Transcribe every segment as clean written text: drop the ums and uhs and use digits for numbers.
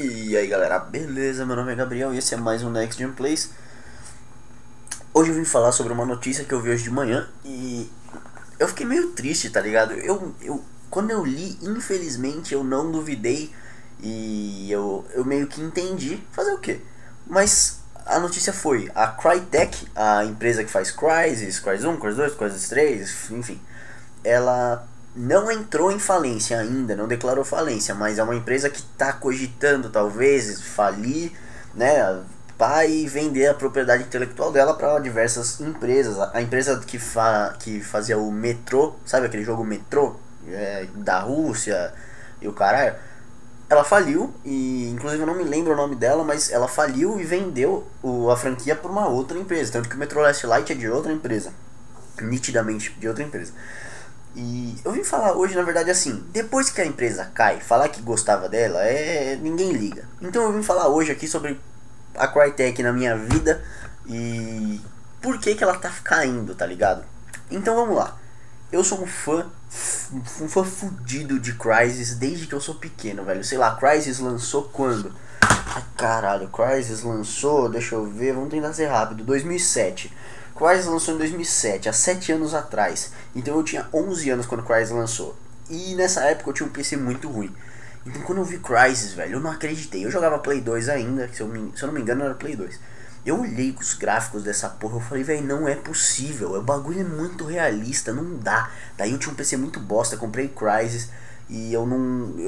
E aí galera, beleza? Meu nome é Gabriel e esse é mais um Next Gen Plays. Hoje eu vim falar sobre uma notícia que eu vi hoje de manhã e eu fiquei meio triste, tá ligado? Quando eu li, infelizmente, eu não duvidei e eu meio que entendi. Fazer o quê? Mas a notícia foi, a Crytek, a empresa que faz Crysis, Crysis 1, Crysis 2, Crysis 3, enfim, ela não entrou em falência ainda, não declarou falência, mas é uma empresa que está cogitando talvez falir, né, e vender a propriedade intelectual dela para diversas empresas. A empresa que fazia o Metrô, sabe aquele jogo Metrô da Rússia e o caralho, ela faliu e inclusive eu não me lembro o nome dela, mas ela faliu e vendeu a franquia para uma outra empresa, tanto que o Metrô Last Light é de outra empresa, nitidamente de outra empresa. E eu vim falar hoje, na verdade, assim, depois que a empresa cai, falar que gostava dela, ninguém liga. Então eu vim falar hoje aqui sobre a Crytek na minha vida e por que ela tá caindo, tá ligado? Então vamos lá. Eu sou um fã fudido de Crysis desde que eu sou pequeno, velho. Sei lá, Crysis lançou quando? Ai, caralho, Crysis lançou, deixa eu ver, vamos tentar ser rápido, 2007. Crysis lançou em 2007, há 7 anos atrás. Então eu tinha 11 anos quando Crysis lançou. E nessa época eu tinha um PC muito ruim. Então quando eu vi Crysis, velho, eu não acreditei. Eu jogava Play 2 ainda, se eu não me engano era Play 2. Eu olhei os gráficos dessa porra, eu falei, velho, não é possível. O bagulho é muito realista, não dá. Daí eu tinha um PC muito bosta, comprei Crysis. E eu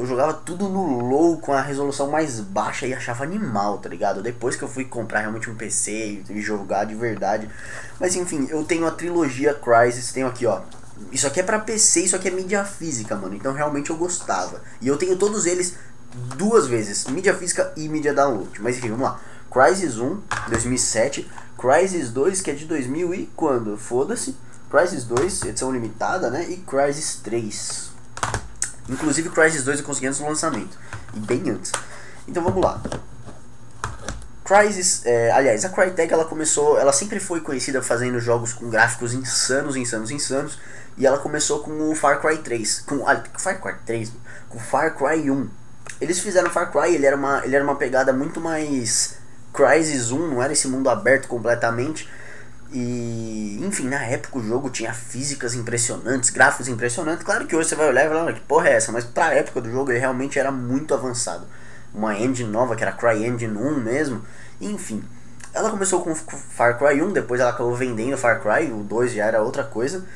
jogava tudo no low, com a resolução mais baixa, e achava animal, tá ligado? Depois que eu fui comprar realmente um PC e jogar de verdade. Mas enfim, eu tenho a trilogia Crysis, tenho aqui, ó. Isso aqui é pra PC, isso aqui é mídia física, mano. Então realmente eu gostava. E eu tenho todos eles duas vezes, mídia física e mídia download. Mas enfim, vamos lá. Crysis 1, 2007. Crysis 2, que é de 2000 e quando? Foda-se. Crysis 2, edição limitada, né? E Crysis 3. Inclusive o Crysis 2 eu consegui antes do lançamento, e bem antes. Então vamos lá. Crysis, aliás, a Crytek ela sempre foi conhecida fazendo jogos com gráficos insanos, insanos, insanos. E ela começou com o Far Cry 3, com Far Cry 1. Eles fizeram Far Cry, ele era uma pegada muito mais Crysis 1, não era esse mundo aberto completamente. E enfim, na época o jogo tinha físicas impressionantes, gráficos impressionantes. Claro que hoje você vai olhar e vai falar, que porra é essa? Mas pra época do jogo ele realmente era muito avançado. Uma engine nova que era CryEngine 1 mesmo. Enfim, ela começou com Far Cry 1, depois ela acabou vendendo Far Cry, o 2 já era outra coisa.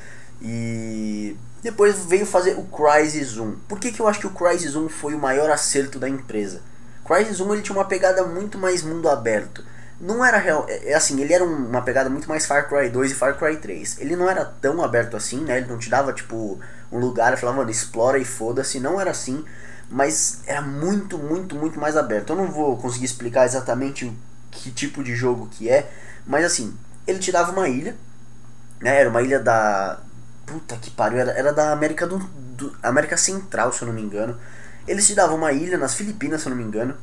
E depois veio fazer o Crysis 1. Por que eu acho que o Crysis 1 foi o maior acerto da empresa? Crysis 1 ele tinha uma pegada muito mais mundo aberto. Não era real, assim, ele era uma pegada muito mais Far Cry 2 e Far Cry 3. Ele não era tão aberto assim, né? Ele não te dava, tipo, um lugar e falava, mano, explora e foda-se. Não era assim, mas era muito, muito, muito mais aberto. Eu não vou conseguir explicar exatamente que tipo de jogo que é, mas assim, ele te dava uma ilha, né? Era uma ilha da... puta que pariu, era da América América Central, se eu não me engano. Eles te davam uma ilha nas Filipinas, se eu não me engano.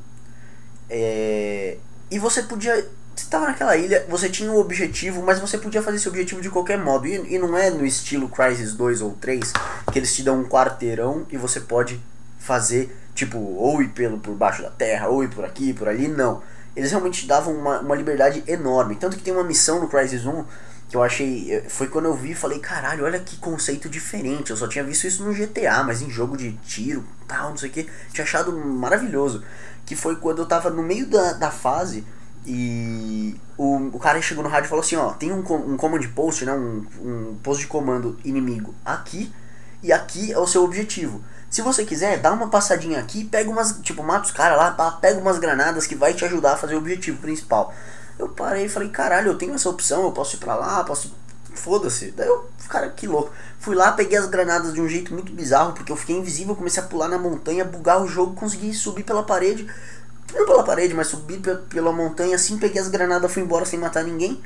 E você podia... você estava naquela ilha, você tinha um objetivo, mas você podia fazer esse objetivo de qualquer modo. E não é no estilo Crysis 2 ou 3, que eles te dão um quarteirão e você pode fazer, tipo, ou ir por baixo da terra, ou ir por aqui, por ali, não. Eles realmente te davam uma liberdade enorme. Tanto que tem uma missão no Crysis 1 que eu achei... foi quando eu vi e falei, caralho, olha que conceito diferente. Eu só tinha visto isso no GTA, mas em jogo de tiro, tal, não sei o que. Tinha achado maravilhoso. Que foi quando eu tava no meio da fase e o cara chegou no rádio e falou assim, ó, tem um command post, né, um posto de comando inimigo aqui, e aqui é o seu objetivo. Se você quiser, dá uma passadinha aqui, pega umas, tipo, mata os caras lá, pega umas granadas que vai te ajudar a fazer o objetivo principal. Eu parei e falei, caralho, eu tenho essa opção, eu posso ir pra lá, posso... foda-se. Daí eu, cara, que louco. Fui lá, peguei as granadas de um jeito muito bizarro, porque eu fiquei invisível, comecei a pular na montanha, bugar o jogo, consegui subir pela parede. Não pela parede, mas subi pela montanha, assim, peguei as granadas, fui embora sem matar ninguém.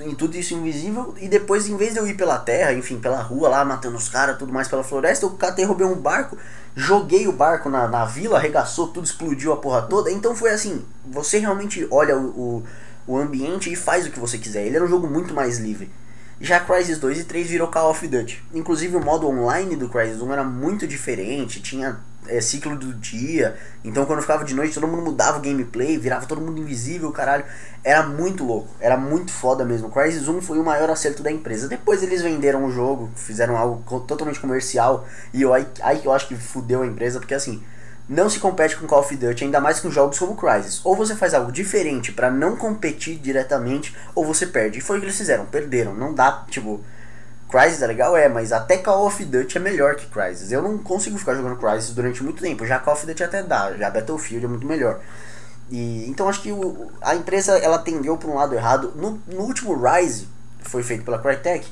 Em tudo isso invisível. E depois, em vez de eu ir pela terra, enfim, pela rua lá, matando os caras, tudo mais, pela floresta, eu catei, roubei um barco, joguei o barco na vila, arregaçou tudo, explodiu a porra toda. Então foi assim, você realmente olha o ambiente e faz o que você quiser. Ele era um jogo muito mais livre. Já Crysis 2 e 3 virou Call of Duty. Inclusive o modo online do Crysis 1 era muito diferente, tinha ciclo do dia, então quando ficava de noite todo mundo mudava o gameplay, virava todo mundo invisível, caralho. Era muito louco, era muito foda mesmo. O Crysis 1 foi o maior acerto da empresa. Depois eles venderam o jogo, fizeram algo totalmente comercial, e eu acho que fudeu a empresa, porque assim, não se compete com Call of Duty, ainda mais com jogos como Crysis. Ou você faz algo diferente pra não competir diretamente, ou você perde. E foi o que eles fizeram, perderam. Não dá, tipo, Crysis é legal, é, mas até Call of Duty é melhor que Crysis. Eu não consigo ficar jogando Crysis durante muito tempo. Já Call of Duty até dá, já Battlefield é muito melhor. E então acho que a empresa, ela tendeu pra um lado errado. No último Rise, que foi feito pela Crytek,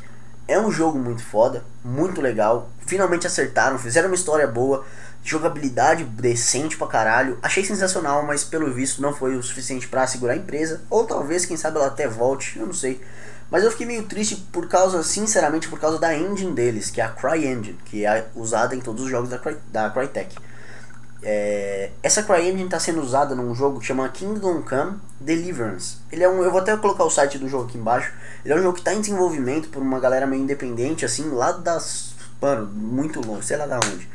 é um jogo muito foda, muito legal. Finalmente acertaram, fizeram uma história boa, jogabilidade decente pra caralho, achei sensacional, mas pelo visto não foi o suficiente pra segurar a empresa, ou talvez, quem sabe, ela até volte, eu não sei. Mas eu fiquei meio triste por causa, sinceramente, por causa da engine deles, que é a CryEngine, que é usada em todos os jogos da Crytek. Essa CryEngine tá sendo usada num jogo que chama Kingdom Come Deliverance. Ele é eu vou até colocar o site do jogo aqui embaixo. Ele é um jogo que tá em desenvolvimento por uma galera meio independente, assim, lá das... mano, muito longe, sei lá da onde.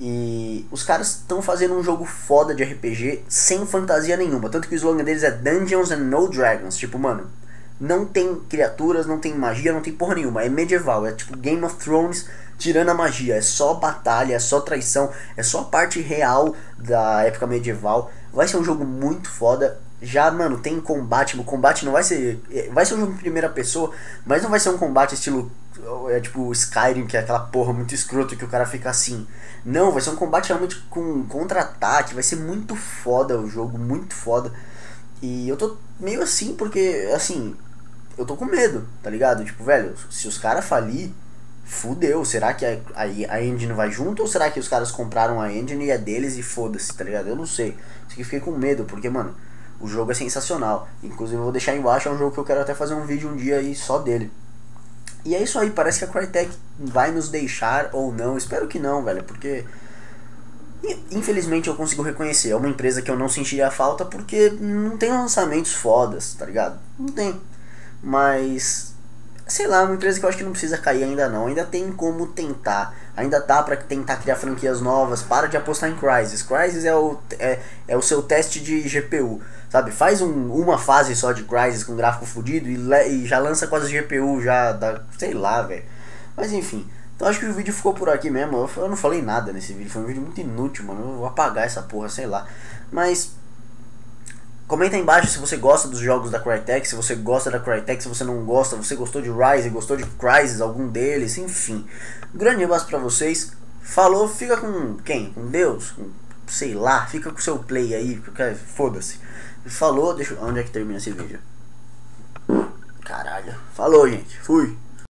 E os caras estão fazendo um jogo foda de RPG sem fantasia nenhuma. Tanto que o slogan deles é Dungeons and No Dragons. Tipo, mano, não tem criaturas, não tem magia, não tem porra nenhuma. É medieval, é tipo Game of Thrones tirando a magia. É só batalha, é só traição, é só a parte real da época medieval. Vai ser um jogo muito foda. Já, mano, tem combate. O combate não vai ser... vai ser um jogo em primeira pessoa, mas não vai ser um combate estilo... é tipo Skyrim, que é aquela porra muito escrota que o cara fica assim. Não, vai ser um combate realmente com contra-ataque. Vai ser muito foda o jogo, muito foda. E eu tô meio assim, porque assim, eu tô com medo, tá ligado? Tipo, velho, se os caras falir, fudeu. Será que a engine vai junto? Ou será que os caras compraram a engine e é deles e foda-se, tá ligado? Eu não sei. Isso que eu fiquei com medo, porque, mano, o jogo é sensacional. Inclusive eu vou deixar aí embaixo, é um jogo que eu quero até fazer um vídeo um dia aí só dele. E é isso aí, parece que a Crytek vai nos deixar ou não, espero que não, velho, porque infelizmente eu consigo reconhecer, é uma empresa que eu não sentiria falta porque não tem lançamentos fodas, tá ligado? Não tem, mas, sei lá, é uma empresa que eu acho que não precisa cair ainda não, ainda tem como tentar, ainda dá pra tentar criar franquias novas, para de apostar em Crysis, Crysis é o seu teste de GPU. Sabe, faz uma fase só de Crysis com gráfico fodido e já lança quase GPU, já dá, sei lá, velho. Mas enfim, então acho que o vídeo ficou por aqui mesmo, eu não falei nada nesse vídeo, foi um vídeo muito inútil, mano, eu vou apagar essa porra, sei lá. Mas, comenta aí embaixo se você gosta dos jogos da Crytek, se você gosta da Crytek, se você não gosta, você gostou de Rise, gostou de Crysis, algum deles, enfim. Um grande abraço pra vocês, falou, fica com quem? Com Deus? Com, sei lá, fica com o seu play aí, porque foda-se. Falou, deixa eu... onde é que termina esse vídeo? Caralho. Falou, gente. Fui.